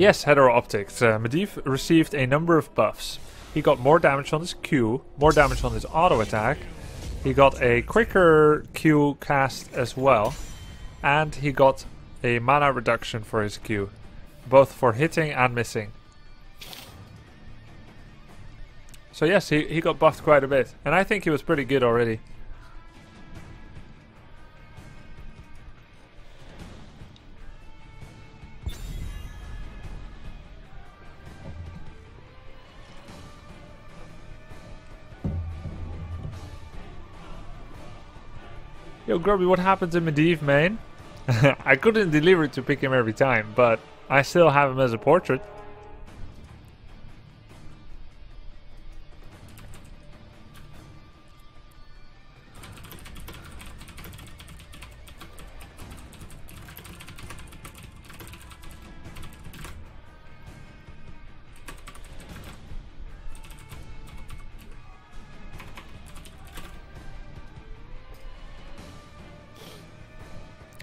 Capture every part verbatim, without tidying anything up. Yes, Heteroptics. Uh, Medivh received a number of buffs. He got more damage on his Q, more damage on his auto attack. He got a quicker Q cast as well. And he got a mana reduction for his Q, both for hitting and missing. So yes, he, he got buffed quite a bit. And I think he was pretty good already. Yo, Grubby, what happened to Medivh, man? I couldn't deliver it to pick him every time, but I still have him as a portrait.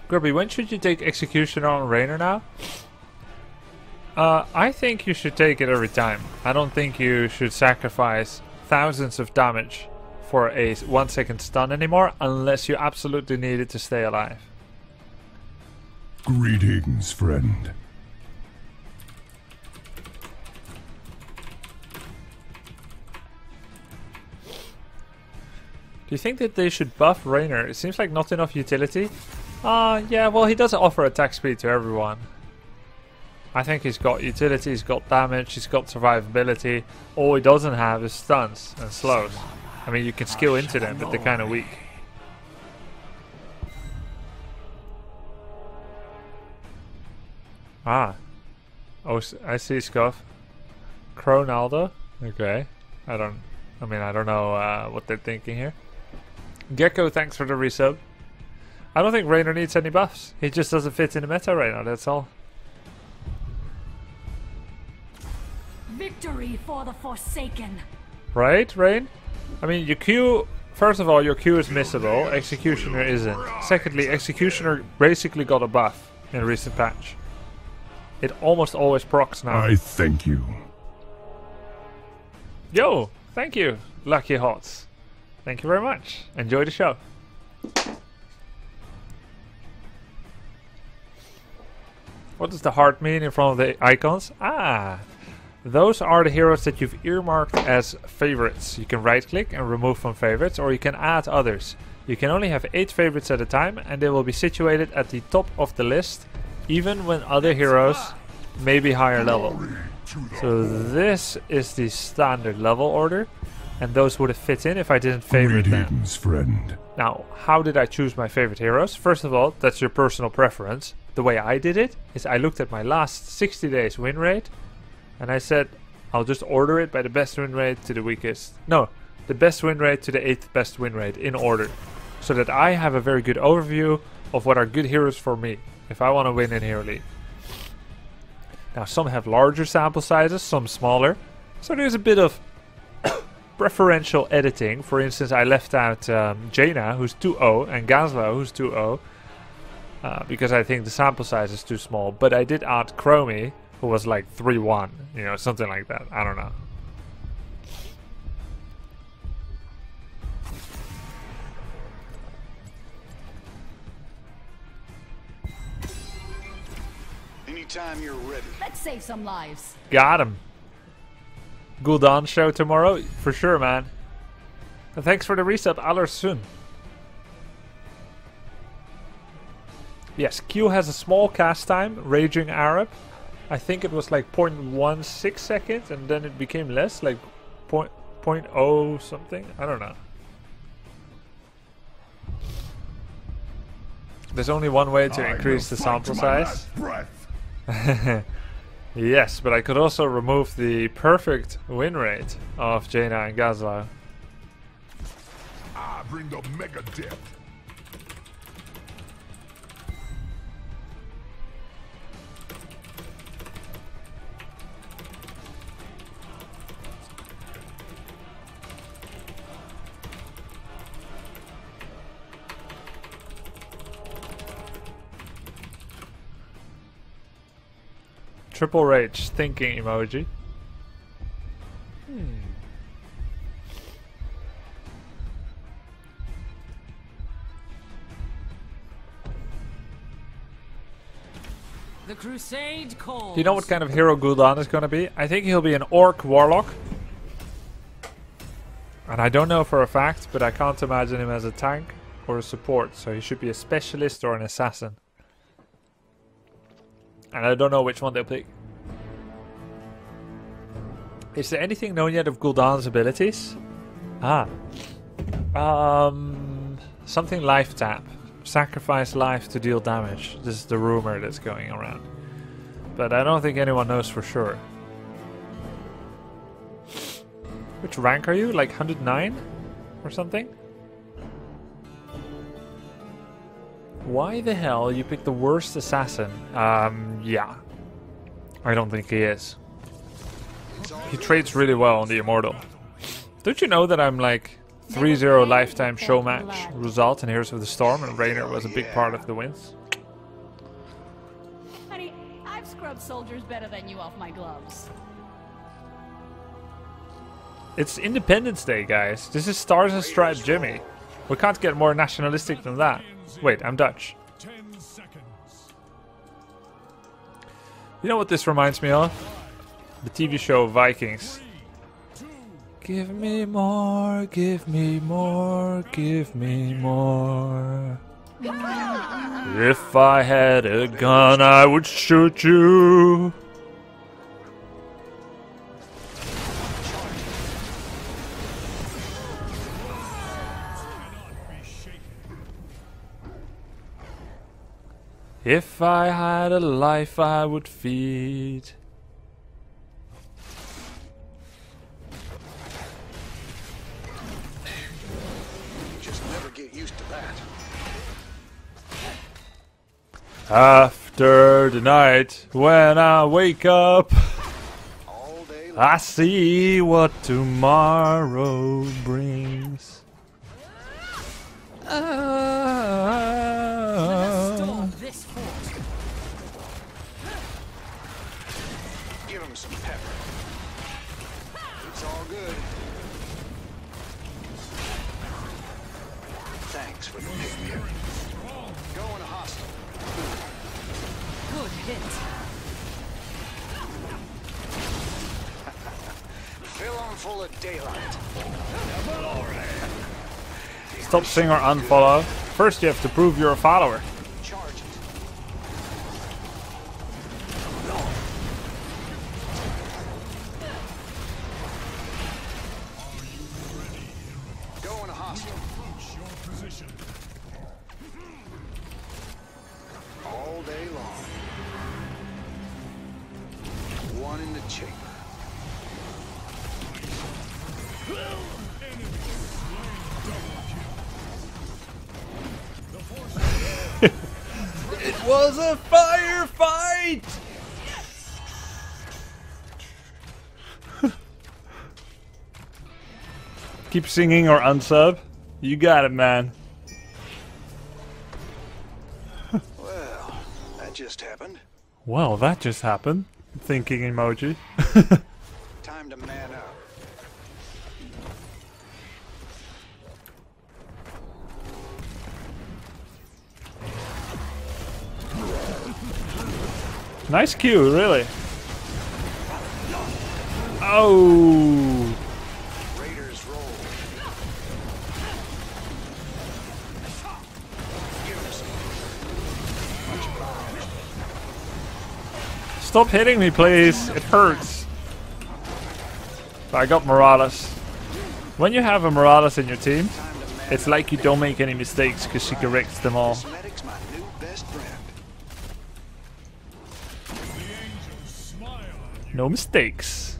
Grubby, when should you take Executioner on Raynor now? Uh, I think you should take it every time. I don't think you should sacrifice thousands of damage for a one second stun anymore, unless you absolutely need it to stay alive. Greetings, friend. Do you think that they should buff Raynor? It seems like not enough utility. Uh, yeah, well, he doesn't offer attack speed to everyone. I think he's got utility, he's got damage, he's got survivability. All he doesn't have is stuns and slows. I mean, you can skill into them, but they're kind of weak. Ah. Oh, I see, Scuff. Cronaldo? Okay. I don't... I mean, I don't know uh, what they're thinking here. Gecko, thanks for the resub. I don't think Raynor needs any buffs. He just doesn't fit in the meta right now, that's all. Victory for the Forsaken. Right, Rain? I mean, your Q... First of all, your Q is missable. Executioner isn't. Secondly, Executioner basically got a buff in a recent patch. It almost always procs now. I thank you. Yo, thank you, Lucky Hots. Thank you very much. Enjoy the show. What does the heart mean in front of the icons? Ah, those are the heroes that you've earmarked as favorites. You can right-click and remove from favorites, or you can add others. You can only have eight favorites at a time, and they will be situated at the top of the list, even when other heroes may be higher level. So this is the standard level order, and those would have fit in if I didn't favorite them. Friend. Now, how did I choose my favorite heroes? First of all, that's your personal preference. The way I did it is I looked at my last sixty days win rate and I said I'll just order it by the best win rate to the weakest. No, the best win rate to the eighth best win rate in order, so that I have a very good overview of what are good heroes for me if I want to win in Hero League. Now some have larger sample sizes, some smaller, so there's a bit of preferential editing. For instance, I left out um, Jaina, who's two oh, and Gazlowe, who's two oh. Uh, because I think the sample size is too small, but I did add Chromie, who was like three one, you know, something like that. I don't know. Anytime you're ready. Let's save some lives. Got him. Gul'dan show tomorrow for sure, man. And thanks for the resub, Alarsun. Yes, Q has a small cast time, Raging Arab. I think it was like zero point one six seconds, and then it became less, like zero point zero something. I don't know. There's only one way to increase the sample size. Yes, but I could also remove the perfect win rate of Jaina and Gazlowe. I bring the mega depth. Triple rage, thinking emoji. Hmm. The crusade calls. Do you know what kind of hero Gul'dan is going to be? I think he'll be an orc warlock. And I don't know for a fact, but I can't imagine him as a tank or a support, so he should be a specialist or an assassin. And I don't know which one they'll pick. Is there anything known yet of Gul'dan's abilities? Ah. Um, something life tap. Sacrifice life to deal damage. This is the rumor that's going around. But I don't think anyone knows for sure. Which rank are you? Like one hundred nine? Or something? Why the hell you picked the worst assassin? Um, yeah. I don't think he is. He trades really well on the Immortal. Don't you know that I'm like three zero lifetime show match result in Heroes of the Storm and Raynor was a big part of the wins? Honey, I've scrubbed soldiers better than you off my gloves. It's Independence Day, guys. This is Stars and Stripes Jimmy. We can't get more nationalistic than that. Wait, I'm Dutch. You know what this reminds me of? The T V show Vikings. Give me more, give me more, give me more. If I had a gun, I would shoot you. If I had a life, I would feed. Just never get used to that. After the night, when I wake up, all day long, I see what tomorrow brings. Ah. Some pepper. It's all good. Thanks for the picnic. Go on a hostile. Good hit. Fill on full of daylight. Stop saying or unfollow. First you have to prove you're a follower. Keep singing or unsub. You got it, man. Well, that just happened. Well, that just happened. Thinking emoji. Time to man up. Nice cue, really. Oh. Raiders roll. Stop hitting me, please. It hurts. I got Morales. When you have a Morales in your team, it's like you don't make any mistakes because she corrects them all. No mistakes.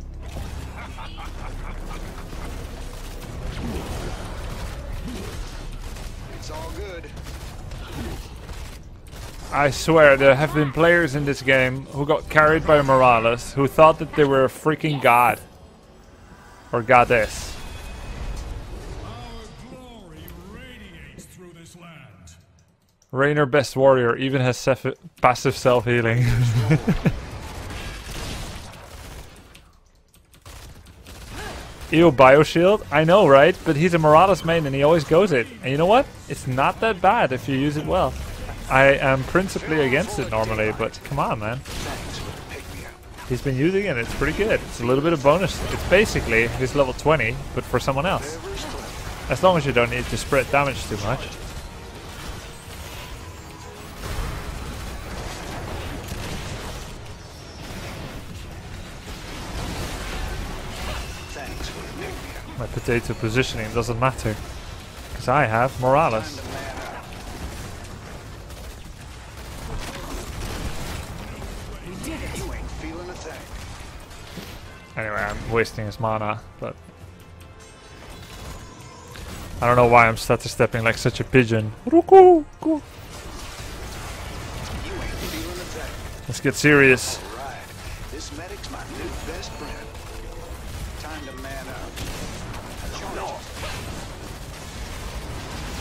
It's all good. I swear there have been players in this game who got carried by Morales who thought that they were a freaking god or goddess. Our glory radiates through this land. Raynor best warrior even has passive self-healing. Ew, Bioshield. I know, right? But he's a Morales main and he always goes it. And you know what? It's not that bad if you use it well. I am principally against it normally, but come on, man. He's been using it. It's pretty good. It's a little bit of bonus. It's basically he's level twenty, but for someone else. As long as you don't need to spread damage too much. My potato positioning doesn't matter, because I have Morales. Anyway, I'm wasting his mana, but I don't know why I'm stutter stepping like such a pigeon. Let's get serious.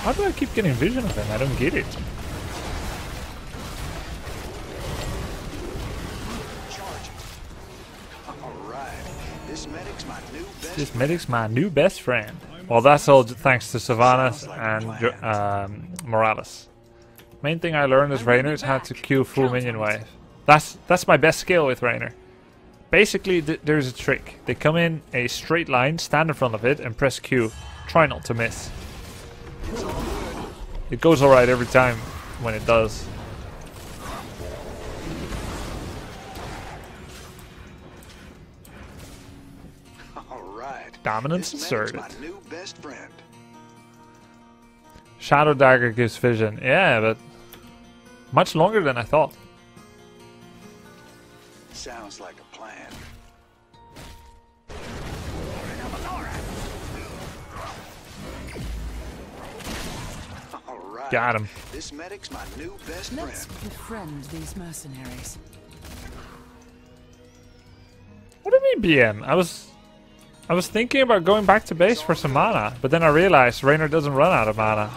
How do I keep getting vision of him? I don't get it. This medic's my new best friend. Well, that's all thanks to Sylvanas and um, Morales. Main thing I learned is Raynor is how to queue full minion wave. That's that's my best skill with Raynor. Basically, th there's a trick. They come in a straight line, stand in front of it, and press Q. Try not to miss. It goes alright every time when it does. Alright. Dominance asserted. Shadow Dagger gives vision. Yeah, but much longer than I thought. Sounds like a plan. Got him. This medic's my new best friend. Let's befriend these mercenaries. What do you mean, B M? I was, I was thinking about going back to base for some mana, but then I realized Raynor doesn't run out of mana.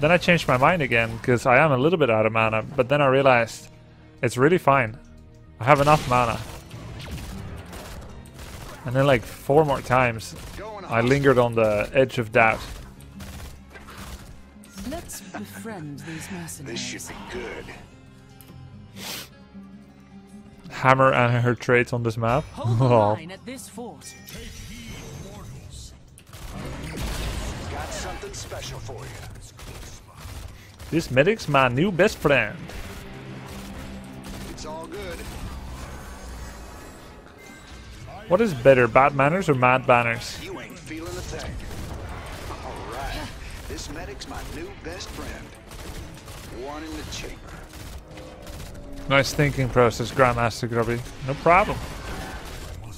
Then I changed my mind again because I am a little bit out of mana, but then I realized it's really fine. I have enough mana. And then like four more times, I lingered on the edge of doubt. Let's befriend these mercenaries. This should be good. Hammer and her traits on this map. Hold the line at this fort. Take heed, mortals. Got something special for you. This medic's my new best friend. It's all good. What is better, bad manners or mad banners? You ain't feeling a thing. This medic's my new best friend. One in the chamber. Nice thinking process, Grandmaster Grubby. No problem.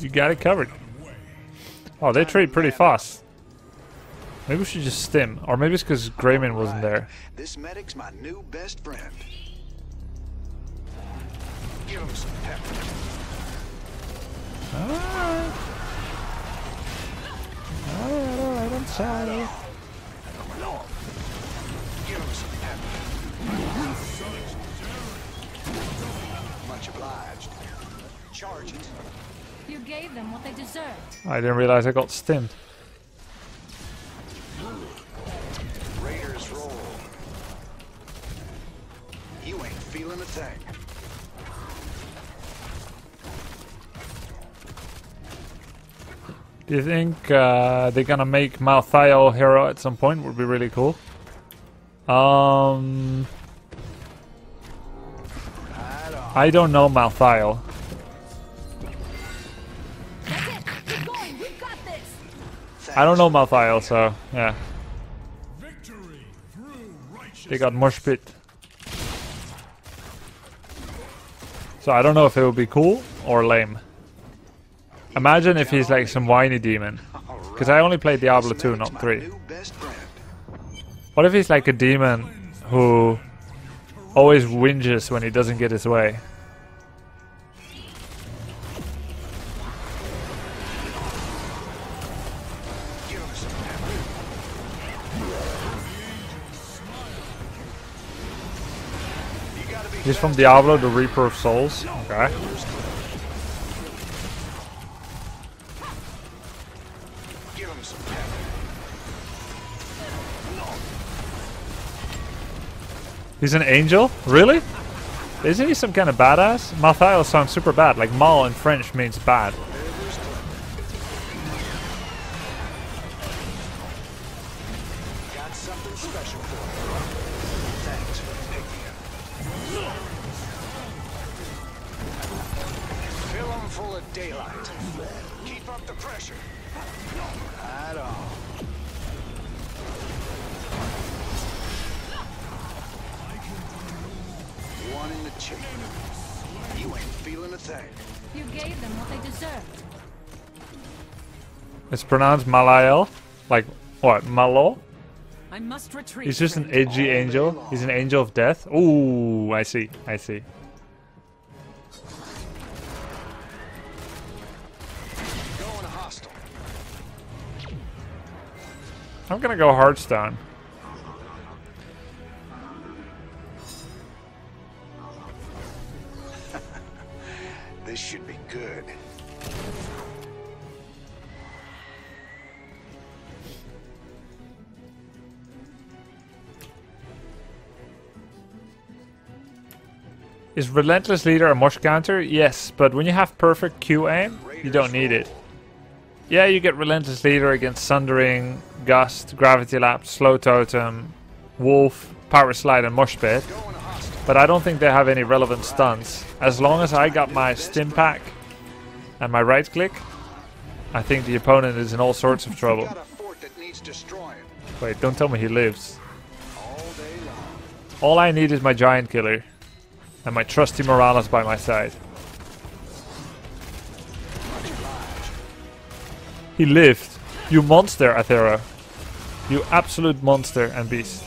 You got it covered. Oh, they trade pretty fast. Maybe we should just stim, or maybe it's because Grayman wasn't there. This medic's my new best friend. Give him some pepper. All right. All right, all right. I'm sorry. Much obliged. Charge it. You gave them what they deserved. I didn't realize I got stimmed. Raiders roll. You ain't feeling a thing. Do you think uh, they're gonna make Malthael hero at some point? Would be really cool. Um, I don't know Malthael. I don't know Malthael, so yeah. They got Mosh Pit. So I don't know if it would be cool or lame. Imagine if he's like some whiny demon. Because I only played Diablo two, not three. What if he's like a demon who always whinges when he doesn't get his way? He's from Diablo, the Reaper of Souls. Okay. He's an angel? Really? Isn't he some kind of badass? Malthael sounds super bad. Like, mal in French means bad. It's pronounced Malthael, like what? Malo? I must retreat. He's just an edgy angel. He's an angel of death. Ooh, I see. I see. I'm gonna go Hearthstone. This should be good. Is Relentless Leader a mosh counter? Yes, but when you have perfect Q aim, you don't need it. Yeah, you get Relentless Leader against Sundering, Gust, Gravity Lap, Slow Totem, Wolf, Power Slide, and Mosh Pit. But I don't think they have any relevant stuns. As long as I got my Stimpak and my right click, I think the opponent is in all sorts of trouble. Wait, don't tell me he lives. All I need is my Giant Killer. And my trusty Morales by my side. He lived. You monster, Athera. You absolute monster and beast.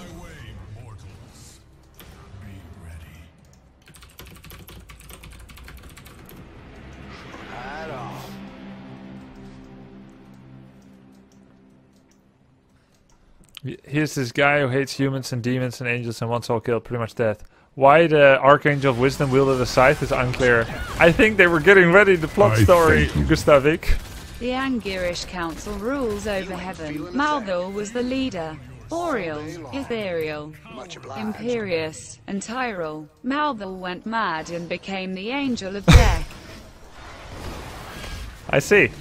Here's this guy who hates humans and demons and angels and wants all killed, pretty much death. Why the Archangel of Wisdom wielded a scythe is unclear. I think they were getting ready the plot I story, Gustavik. The Angirish Council rules over heaven. Malthael was the leader. Boreal, Ethereal, Imperious, and Tyrel. Malthael went mad and became the Angel of Death. I see.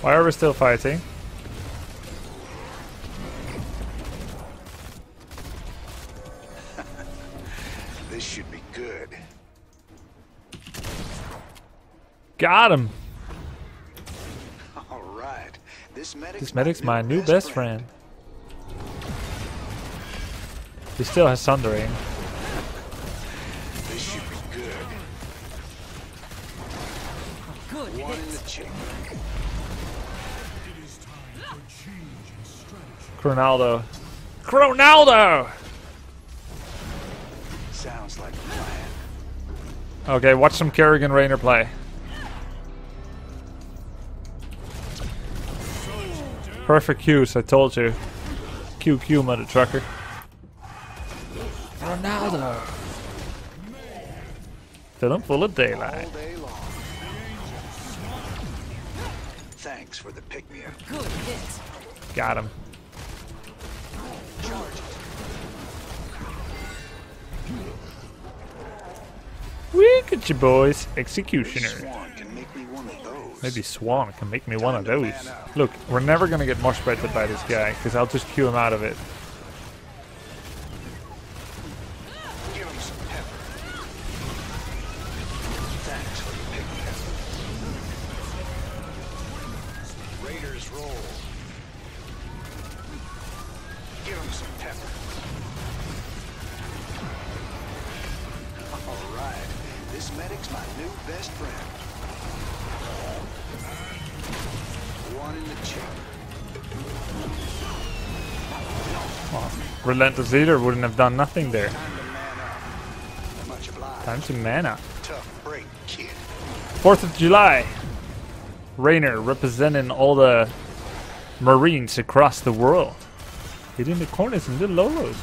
Why are we still fighting? This should be good. Got him. All right. This medic's, this medic's my new best, best friend. friend. He still has Sundering. This should be good. Good. One in the chamber. Cronaldo. Cronaldo! Sounds like a plan. Okay, watch some Kerrigan Raynor play. Perfect cues, I told you. Q Q, mother trucker. Cronaldo. Fill him full of daylight. Thanks for the pick-me-up. Good hit. Got him. Look at you boys, Executioner. Maybe Swan can make me one of those. Look, we're never gonna get mosh pitted by this guy, because I'll just cue him out of it. Relentless Leader wouldn't have done nothing there. Time to man up. Fourth of July. Raynor representing all the Marines across the world. Hitting the corners and the lolos.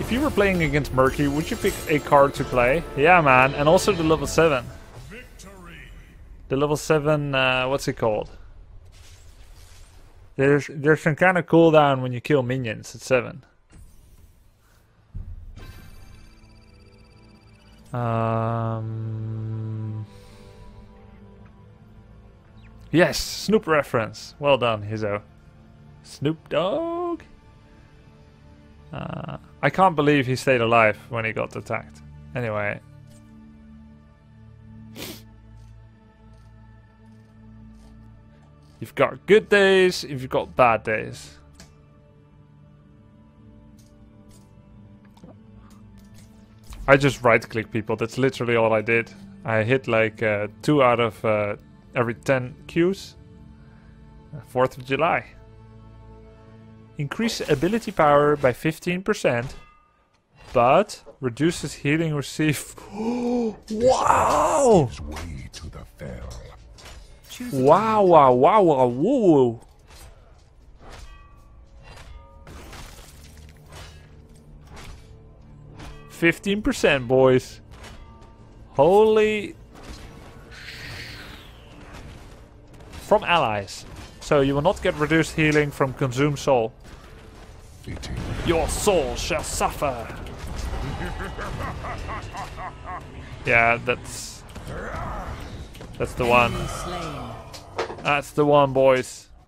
If you were playing against Murky, would you pick a card to play? Yeah, man, and also the level seven. Victory. The level seven, uh, what's it called? There's there's some kind of cooldown when you kill minions at seven. Um. Yes, Snoop reference. Well done, Hizo. Snoop Dogg. Uh, I can't believe he stayed alive when he got attacked. Anyway. You've got good days, if you've got bad days. I just right-click people, that's literally all I did. I hit like uh, two out of uh, every ten queues. fourth of July. Increase ability power by fifteen percent, but reduces healing received. Wow! Wow, wow, wow, wow, woo! fifteen percent, boys. Holy. From allies. So you will not get reduced healing from consumed soul. Your soul shall suffer. Yeah, that's that's the one. That's the one, boys.